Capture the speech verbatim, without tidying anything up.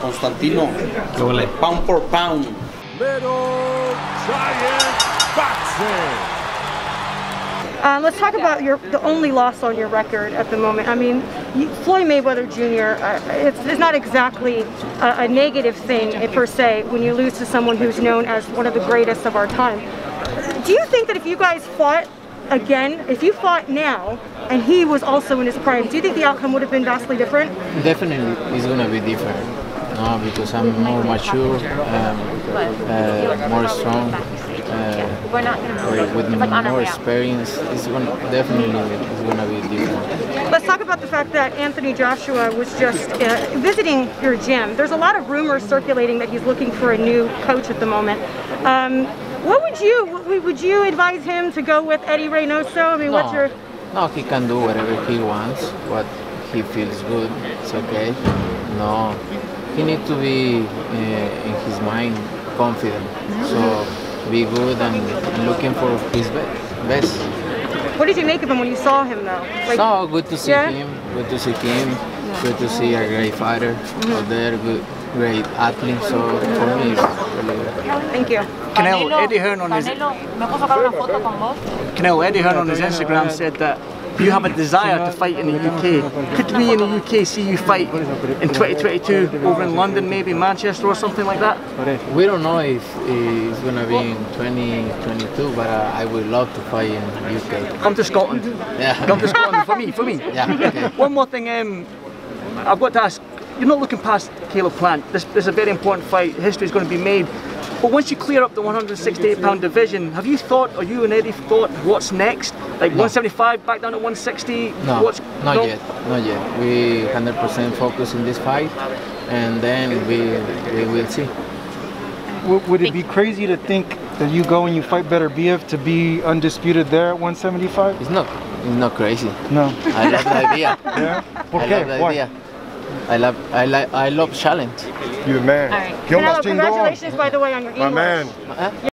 Constantino. ¿Qué vale? Pound for pound. Little giant boxing. Um, let's talk about your the only loss on your record at the moment. I mean, Floyd Mayweather Junior, uh, it's, it's not exactly a, a negative thing per se when you lose to someone who's known as one of the greatest of our time. Do you think that if you guys fought again, if you fought now, and he was also in his prime, do you think the outcome would have been vastly different? Definitely, it's going to be different. No, because I'm more mature, um, uh, more strong. Uh, We're not gonna with like on more experience, it's gonna, definitely it's going to be different. Let's talk about the fact that Anthony Joshua was just uh, visiting your gym. There's a lot of rumors circulating that he's looking for a new coach at the moment. Um, what would you, would you advise him to go with Eddie Reynoso? I mean, no, what's your... No, he can do whatever he wants, what he feels good, it's okay. No, he needs to be, uh, in his mind, confident. So be good and looking for his best. What did you make of him when you saw him though? Like, so good to see yeah? him, good to see him, yeah. good to see a great fighter mm-hmm. out there, good, great athlete, so for me it's really good. Thank you. Canelo, Eddie Hearn on his, Canelo, Eddie Hearn on his Instagram said that you have a desire to fight in the U K. Could we in the U K see you fight in twenty twenty-two over in London, maybe Manchester or something like that? We don't know if it's going to be in twenty twenty-two, but uh, I would love to fight in the U K. Come to Scotland. Yeah. Come to Scotland for me, for me. Yeah, okay. One more thing um, I've got to ask. You're not looking past Caleb Plant. This, this is a very important fight. History is going to be made. But once you clear up the one sixty-eight pound division, have you thought, or you and Eddie thought, what's next? Like no. one seventy-five, back down to one sixty? No, what's, not no? yet, not yet. We one hundred percent focus in this fight, and then we, we will see. W would it be crazy to think that you go and you fight better B F to be undisputed there at one seventy-five? It's not, it's not crazy. No. I love the idea. Yeah? Okay, I love the why? idea. I love, I like, I love challenge. You man. Right. Canelo, congratulations, by the way, on your English. My man. Huh?